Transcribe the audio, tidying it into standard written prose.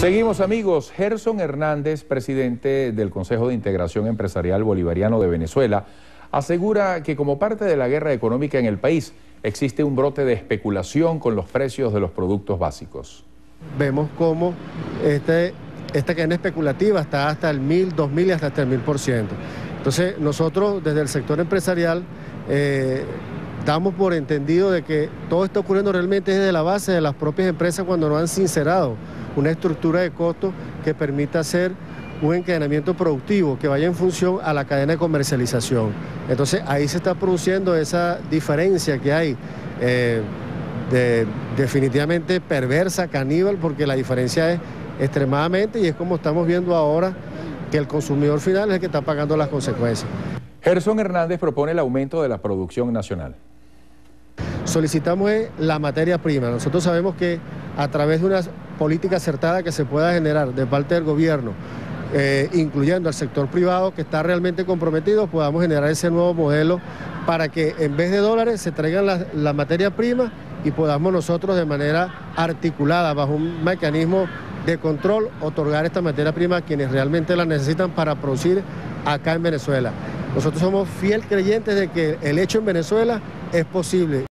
Seguimos, amigos. Gerson Hernández, presidente del Consejo de Integración Empresarial Bolivariano de Venezuela, asegura que como parte de la guerra económica en el país existe un brote de especulación con los precios de los productos básicos. Vemos cómo esta cadena especulativa está hasta el 1.000, 2.000 y hasta el 3.000%. Entonces nosotros desde el sector empresarial damos por entendido de que todo está ocurriendo realmente desde la base de las propias empresas cuando no han sincerado una estructura de costos que permita hacer un encadenamiento productivo que vaya en función a la cadena de comercialización. Entonces ahí se está produciendo esa diferencia que hay, definitivamente perversa, caníbal, porque la diferencia es extremadamente, y es como estamos viendo ahora que el consumidor final es el que está pagando las consecuencias. Gerson Hernández propone el aumento de la producción nacional. Solicitamos la materia prima. Nosotros sabemos que a través de una política acertada que se pueda generar de parte del gobierno, incluyendo al sector privado que está realmente comprometido, podamos generar ese nuevo modelo para que en vez de dólares se traigan la materia prima y podamos nosotros de manera articulada, bajo un mecanismo de control, otorgar esta materia prima a quienes realmente la necesitan para producir acá en Venezuela. Nosotros somos fiel creyentes de que el hecho en Venezuela es posible.